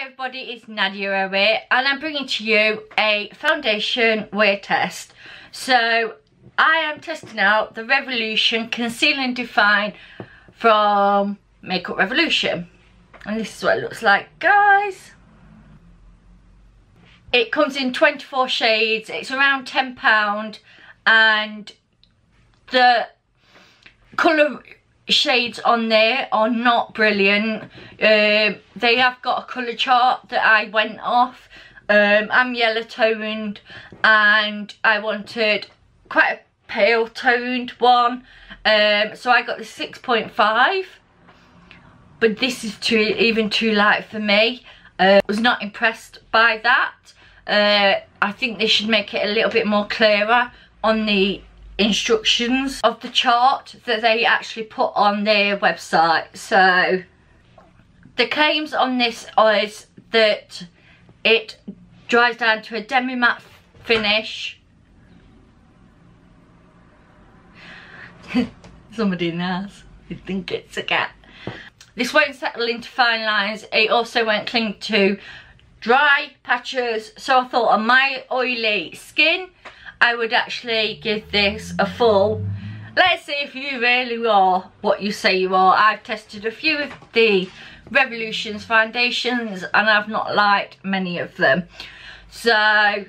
Hi everybody, it's Nadia here, and I'm bringing to you a foundation wear test. So I am testing out the Revolution Conceal and Define from Makeup Revolution, and this is what it looks like, guys. It comes in 24 shades. It's around £10, and the colour shades on there are not brilliant. They have got a colour chart that I went off. I'm yellow toned and I wanted quite a pale toned one, so I got the 6.5, but this is even too light for me. I was not impressed by that. I think they should make it a little bit more clearer on the instructions of the chart that they actually put on their website. So the claims on this is that it dries down to a demi matte finish. Somebody in the house, you'd think it's a cat. This won't settle into fine lines. It also won't cling to dry patches, so I thought on my oily skin I would actually give this a full, let's see if you really are what you say you are. I've tested a few of the Revolution's foundations and I've not liked many of them. So I'm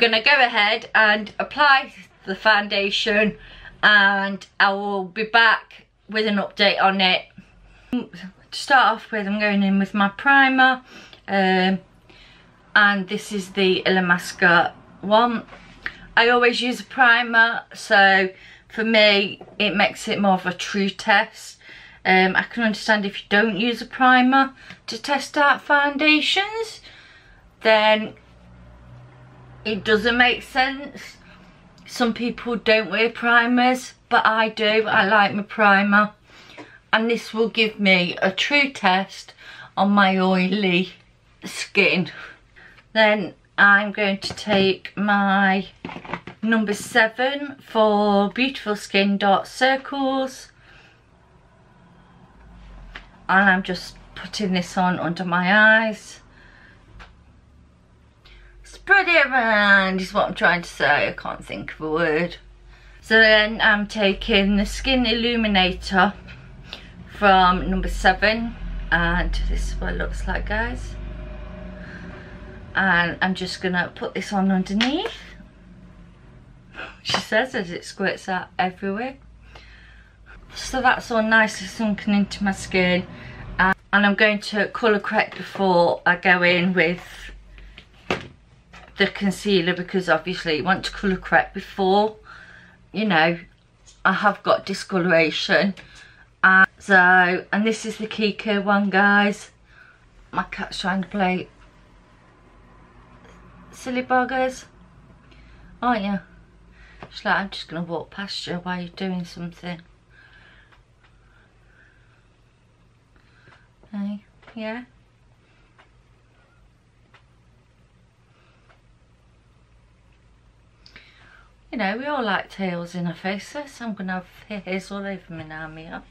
going to go ahead and apply the foundation and I will be back with an update on it. To start off with, I'm going in with my primer, and this is the Illamasqua one. I always use a primer, so for me it makes it more of a true test. I can understand if you don't use a primer to test out foundations, then it doesn't make sense. Some people don't wear primers, but I do. I like my primer, and this will give me a true test on my oily skin. Then I'm going to take my number 7 for Beautiful Skin Dark Circles, and I'm just putting this on under my eyes. Spread it around is what I'm trying to say. I can't think of a word. So then I'm taking the Skin Illuminator from number 7, and this is what it looks like, guys. And I'm just gonna put this on underneath. She says as it squirts out everywhere. So that's all nicely sunken into my skin, and I'm going to colour correct before I go in with the concealer, because obviously you want to colour correct before, you know, I have got discoloration. And this is the Kiko one, guys. My cat's trying to play. Silly buggers, aren't you? She's like, I'm just gonna walk past you while you're doing something. Hey, yeah. You know, we all like tails in our faces. I'm gonna have hairs all over me now, Mia.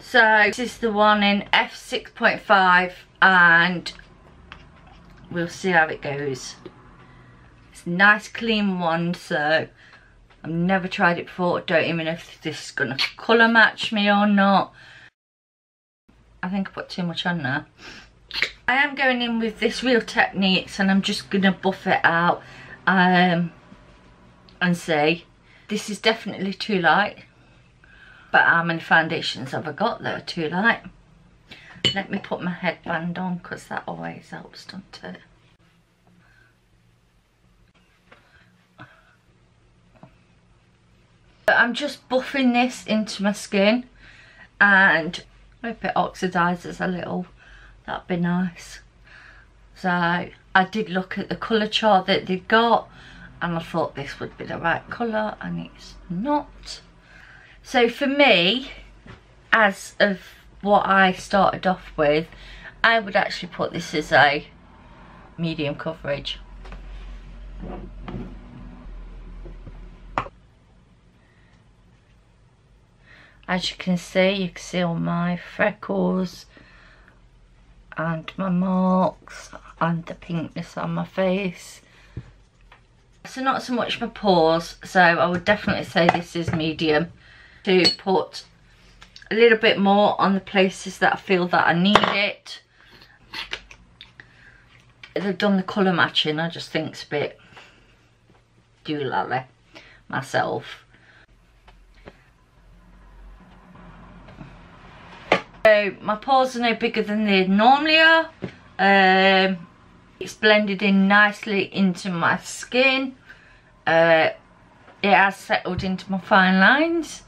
So this is the one in F6.5, and we'll see how it goes. It's a nice clean one, so I've never tried it before. I don't even know if this is gonna colour match me or not. I think I put too much on there. I am going in with this Real Techniques, and I'm just gonna buff it out and see. This is definitely too light, but how many foundations have I got that are too light? Let me put my headband on, because that always helps, doesn't it? I'm just buffing this into my skin, and I hope it oxidises a little. That'd be nice. So I did look at the colour chart that they got, and I thought this would be the right colour, and it's not. So for me, as of what I started off with, I would actually put this as a medium coverage. As you can see all my freckles and my marks and the pinkness on my face. So not so much my pores, so I would definitely say this is medium, to put a little bit more on the places that I feel that I need it. They've done the colour matching, I just think it's a bit doolally myself. So my pores are no bigger than they normally are. It's blended in nicely into my skin. It has settled into my fine lines,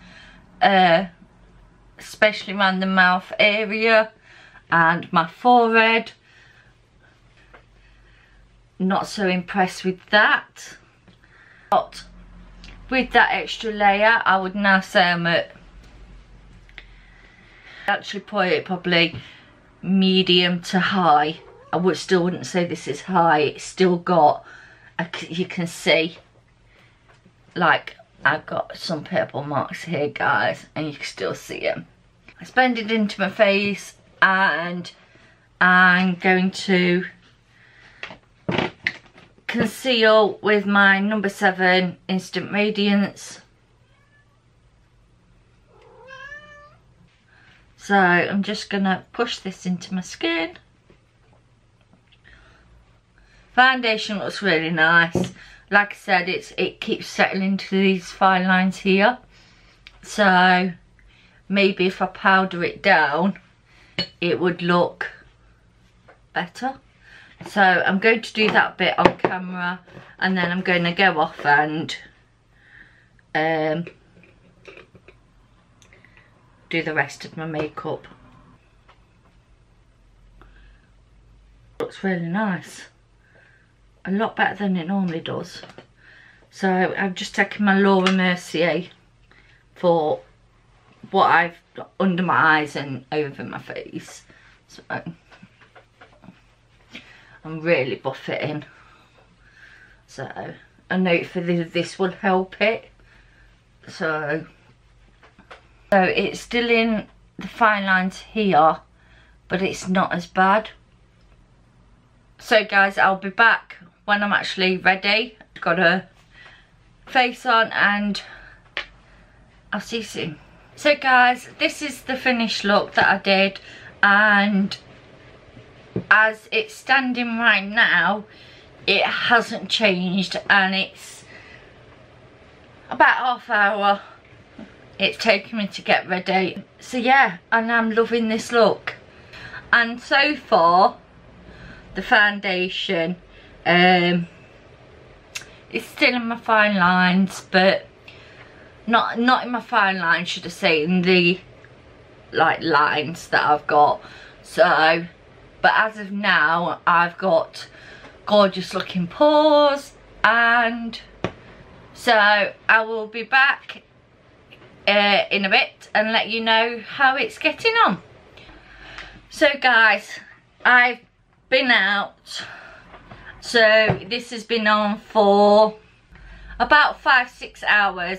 especially around the mouth area and my forehead. Not so impressed with that, but with that extra layer I would now say I'm at, actually put it probably medium to high. I would still wouldn't say this is high. It's still got, you can see, like I've got some purple marks here, guys, and you can still see them. It's blended into my face, and I'm going to conceal with my number 7 Instant Radiance. So I'm just gonna push this into my skin. Foundation looks really nice. Like I said, it keeps settling into these fine lines here. So maybe if I powder it down, it would look better. So I'm going to do that bit on camera, and then I'm going to go off and do the rest of my makeup. Looks really nice. A lot better than it normally does. So I've just taken my Laura Mercier for what I've got under my eyes and over my face. So I'm really buffeting. So a note for this will help it. So it's still in the fine lines here, but it's not as bad. So guys, I'll be back when I'm actually ready. Got a face on, and I'll see you soon. So guys, this is the finished look that I did, and as it's standing right now, it hasn't changed, and it's about half hour it's taken me to get ready. So yeah, and I'm loving this look. And so far, the foundation, it's still in my fine lines, but not in my fine lines, should I say, in the like lines that I've got. So but as of now, I've got gorgeous looking pores, and so I will be back in a bit and let you know how it's getting on. So guys, I've been out, so this has been on for about 5-6 hours,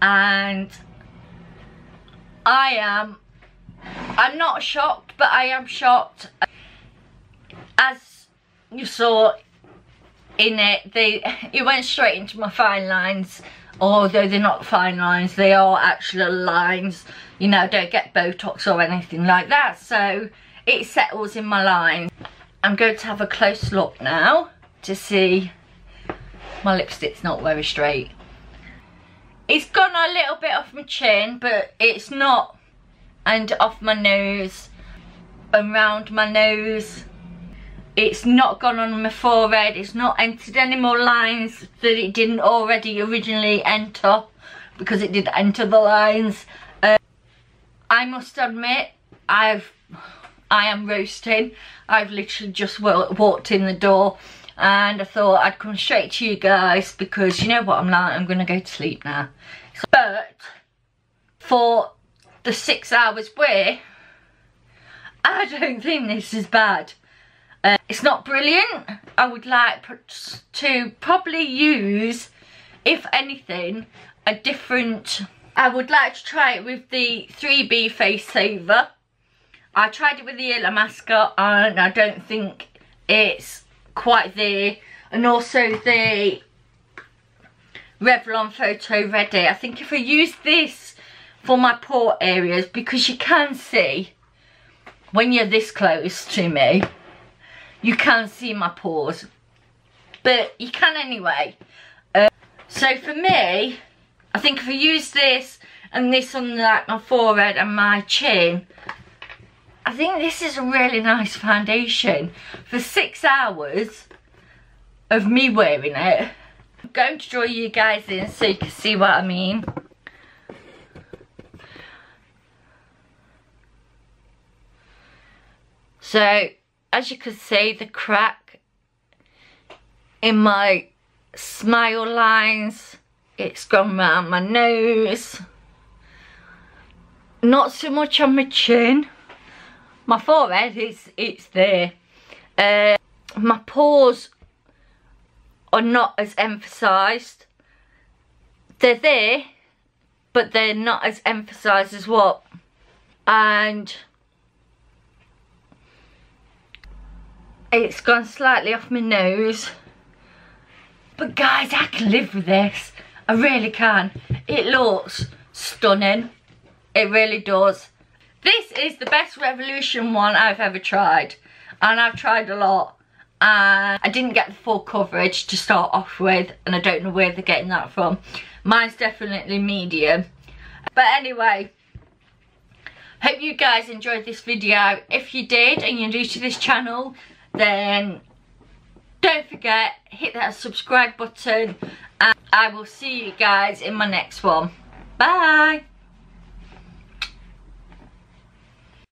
and I'm not shocked, but I am shocked. As you saw in it, it went straight into my fine lines, although they're not fine lines, they are actual lines, you know, don't get Botox or anything like that. So it settles in my lines. I'm going to have a close look now to see. My lipstick's not very straight. It's gone a little bit off my chin, but it's not, and off my nose, around my nose. It's not gone on my forehead. It's not entered any more lines that it didn't already originally enter, because it did enter the lines. I must admit, I am roasting. I've literally just walked in the door, and I thought I'd come straight to you guys, because you know what I'm like, I'm going to go to sleep now. But for the 6 hours where, I don't think this is bad. It's not brilliant. I would like to probably use, if anything, a different. I would like to try it with the 3B face saver. I tried it with the Illamasqua and I don't think it's quite there. And also the Revlon Photo Ready. I think if I use this for my pore areas, because you can see when you're this close to me, you can see my pores, but you can anyway. So for me, I think if I use this and this on like my forehead and my chin, I think this is a really nice foundation. For 6 hours of me wearing it, I'm going to draw you guys in so you can see what I mean. So as you can see, the crack in my smile lines, it's gone round my nose, not so much on my chin. My forehead is there. My pores are not as emphasised. They're there, but they're not as emphasised as what. And it's gone slightly off my nose. But guys, I can live with this. I really can. It looks stunning. It really does. This is the best Revolution one I've ever tried. And I've tried a lot. And I didn't get the full coverage to start off with. And I don't know where they're getting that from. Mine's definitely medium. But anyway, hope you guys enjoyed this video. If you did and you're new to this channel, then don't forget, hit that subscribe button. And I will see you guys in my next one. Bye.